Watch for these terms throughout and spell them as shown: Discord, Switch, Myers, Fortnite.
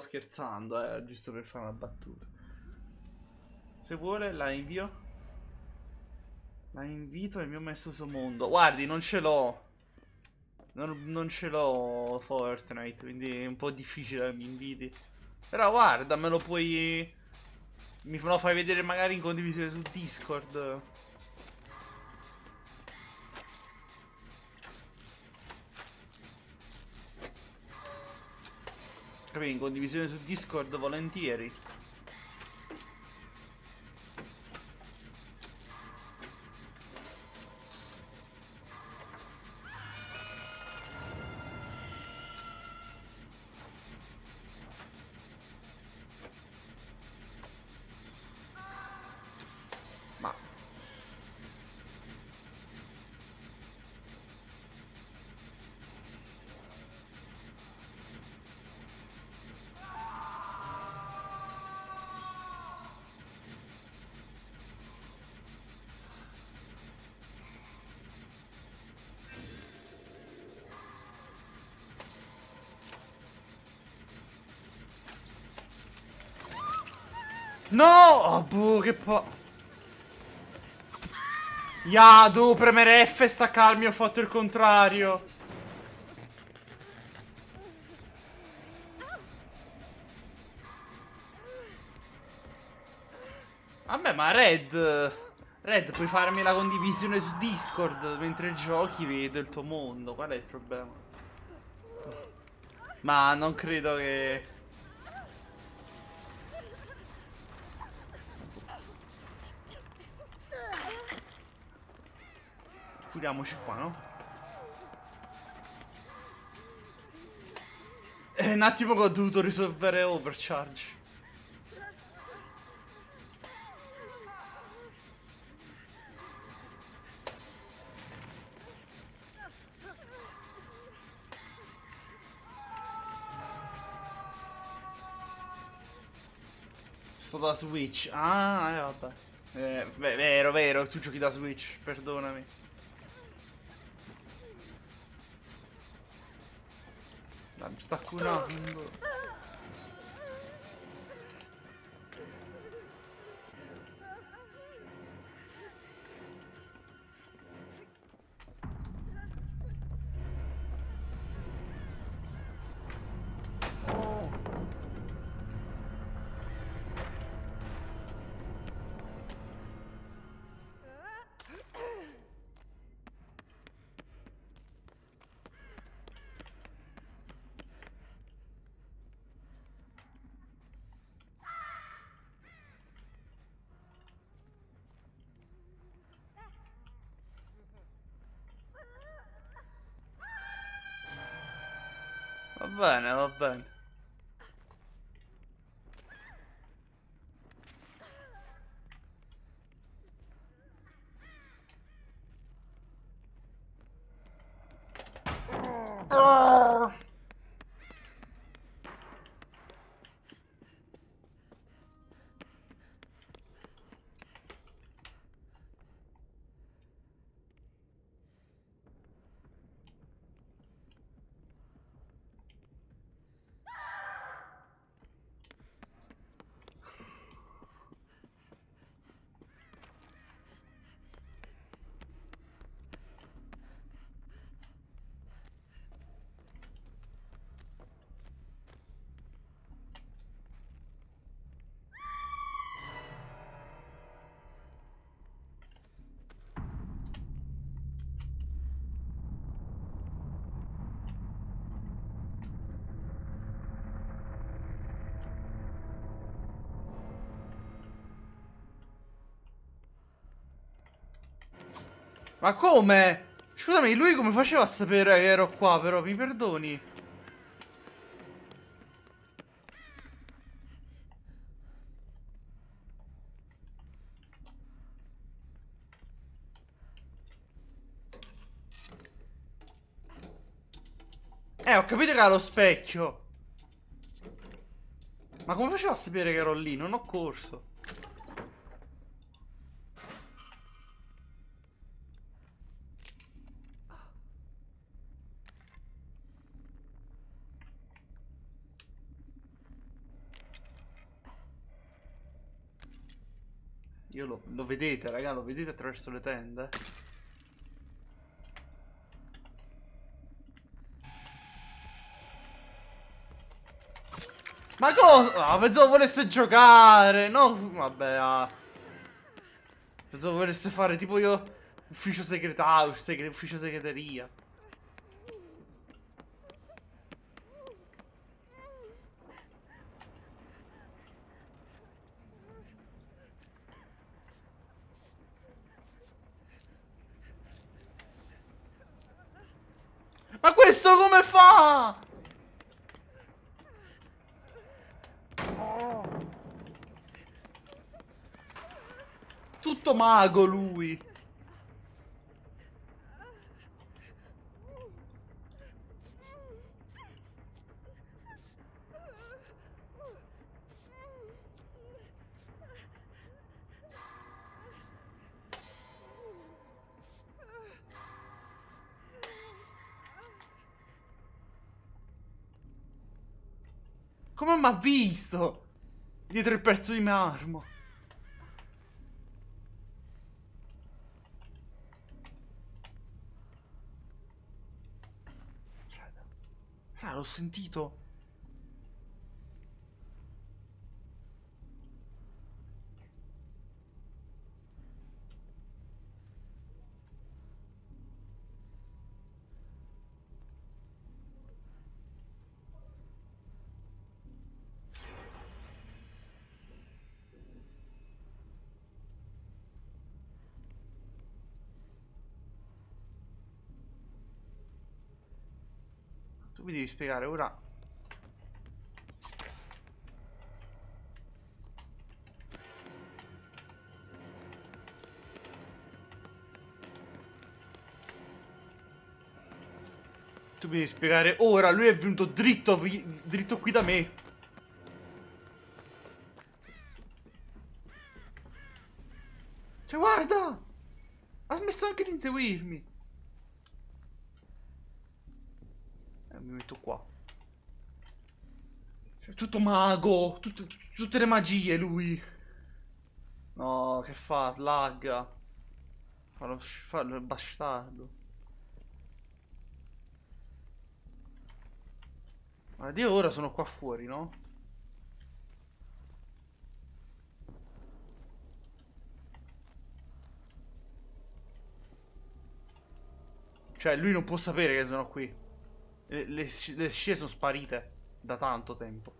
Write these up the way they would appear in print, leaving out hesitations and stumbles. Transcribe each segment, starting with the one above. sto scherzando, giusto per fare una battuta. Se vuole la invio. La invito e mi ho messo su mondo. Guardi, non ce l'ho. Non ce l'ho Fortnite, quindi è un po' difficile che mi inviti. Però guarda, me lo puoi... Mi lo fai vedere magari in condivisione su Discord. Capito? In condivisione su Discord volentieri. No! Oh, boh, che po... Ya, devo premere F e staccarmi, ho fatto il contrario. Vabbè, ma Red, puoi farmi la condivisione su Discord. Mentre giochi vedo il tuo mondo. Qual è il problema? Ma non credo che... Curiamoci qua, no? È un attimo che ho dovuto risolvere overcharge. Sto da Switch. Ah, vabbè. Vero, tu giochi da Switch, perdonami. Mi sta curando. Oh. Va bene. Oh. Ma come? Scusami, lui come faceva a sapere che ero qua, però? Mi perdoni. Ho capito che era lo specchio. Ma come faceva a sapere che ero lì? Non ho corso. Io lo vedete, raga, lo vedete attraverso le tende? Ma cosa? Ah, pensavo volesse giocare, no? Vabbè, pensavo volesse fare tipo io ufficio segretario, ufficio segreteria. Ma questo come fa? Tutto mago lui. Come mi ha visto? Dietro il pezzo di marmo. Fra, l'ho sentito. Tu mi devi spiegare ora. Tu mi devi spiegare ora. Lui è venuto dritto qui da me. Cioè guarda, ha smesso anche di inseguirmi. Mi metto qua. È tutto mago. Tutte le magie lui. No, che fa? Slagga. Fallo è bastardo. Ma io ora sono qua fuori, no? Cioè lui non può sapere che sono qui. Le scie sono sparite da tanto tempo.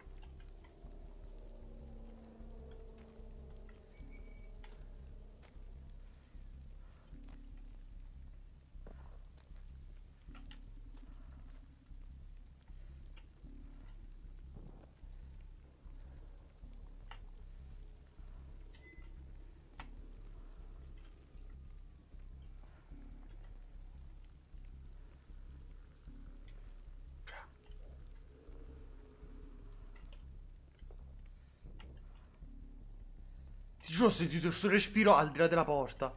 Ti giuro, ho sentito il suo respiro al di là della porta.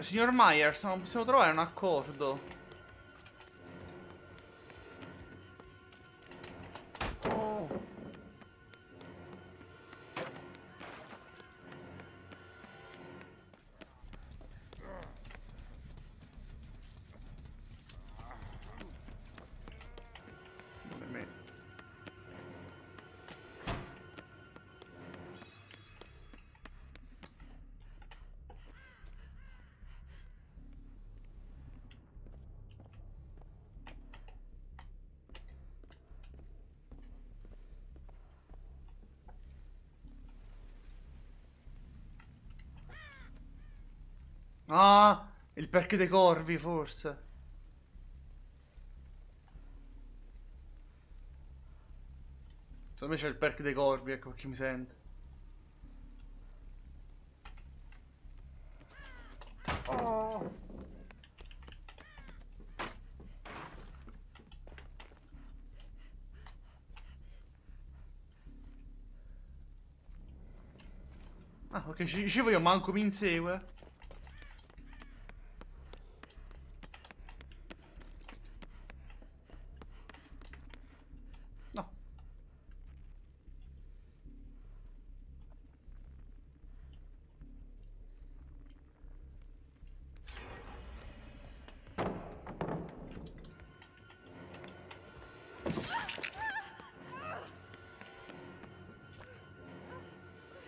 Signor Myers, non possiamo trovare un accordo. Ah, il perché dei corvi, forse. Secondo me c'è il perché dei corvi, ecco perché mi sente. Oh. Ah, ok, dicevo io manco mi insegue.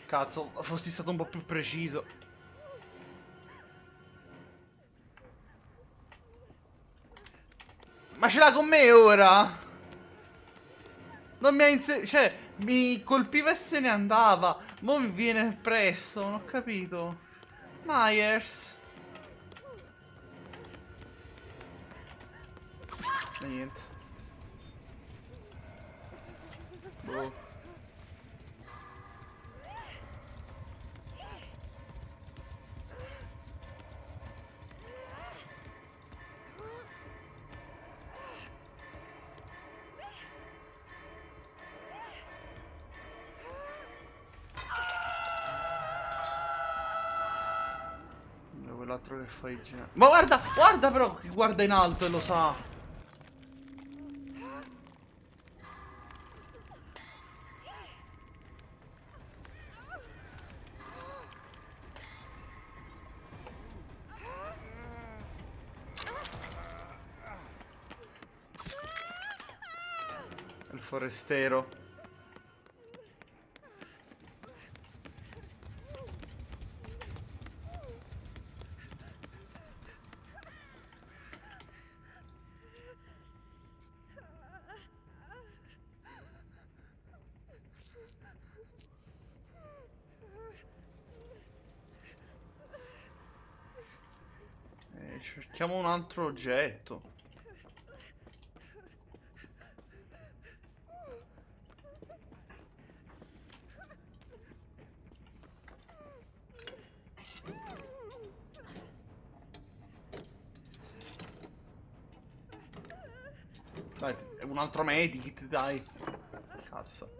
Cazzo, fossi stato un po' più preciso. Ma ce l'ha con me ora? Non mi ha inserito. Cioè, mi colpiva e se ne andava. Mo' mi viene presto, non ho capito. Myers. Ma niente. Boh. Che fa il genere. Ma guarda, guarda però che guarda in alto e lo sa. Il forestiero. Cerchiamo un altro oggetto. Dai, un altro medikit, dai. Cazzo.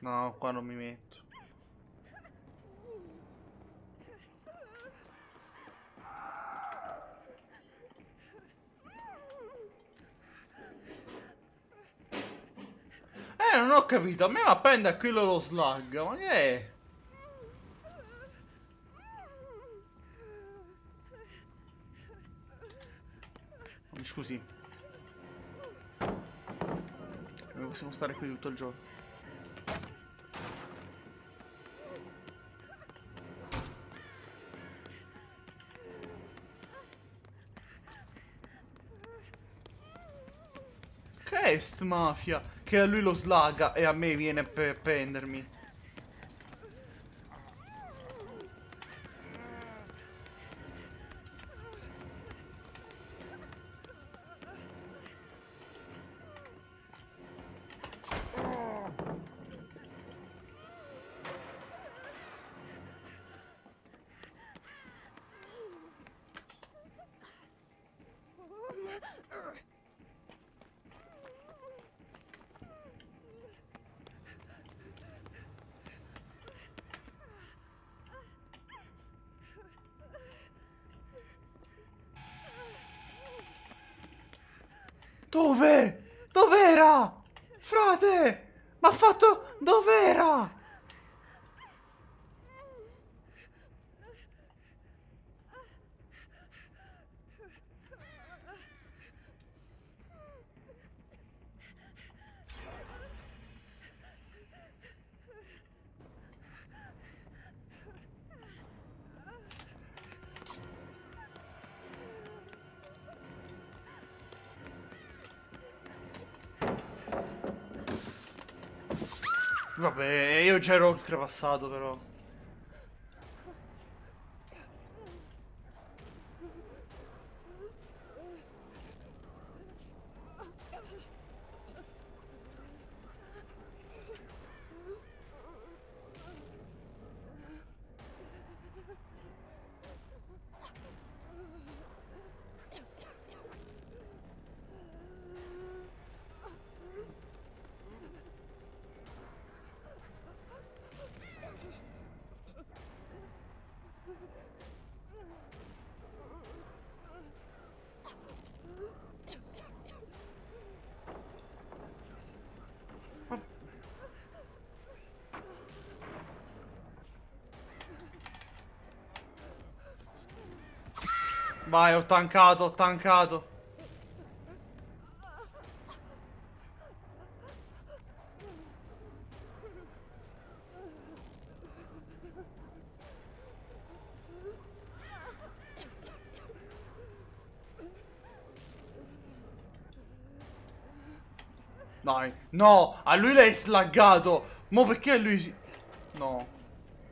No, qua non mi metto. Non ho capito, a me va prende a quello lo slug, ma che è? Oh, mi scusi. Non possiamo stare qui tutto il giorno. Che è st' mafia? Che a lui lo slaga e a me viene per prendermi. Dove? Dov'era? Frate! Ma ha fatto... Dov'era? Vabbè, io già ero oltrepassato però. Vai, ho tankato, ho tankato. Dai, no, a lui l'hai slaggato. Mo perché lui si... No,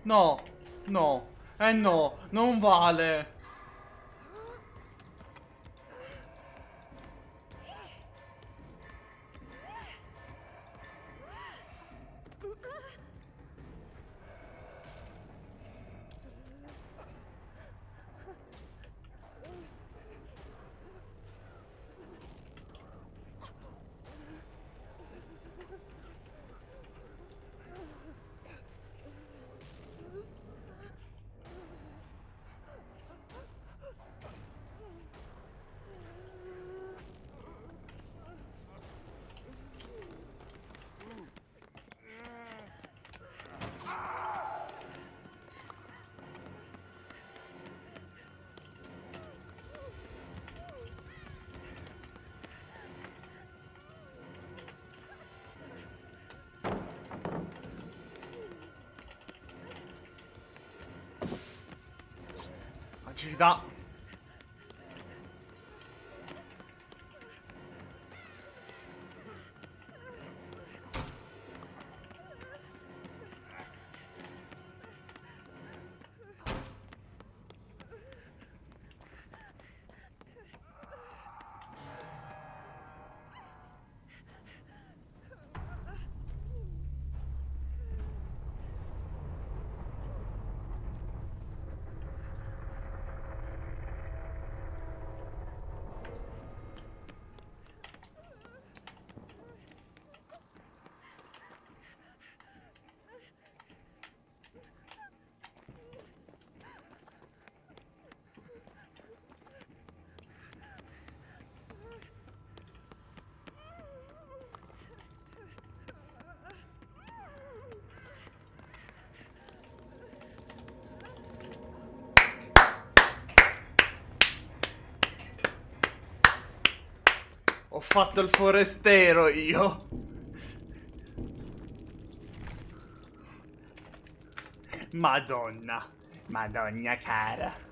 no, no. Eh no, non vale. Agilità. Ho fatto il forestiero io. Madonna, Madonna cara.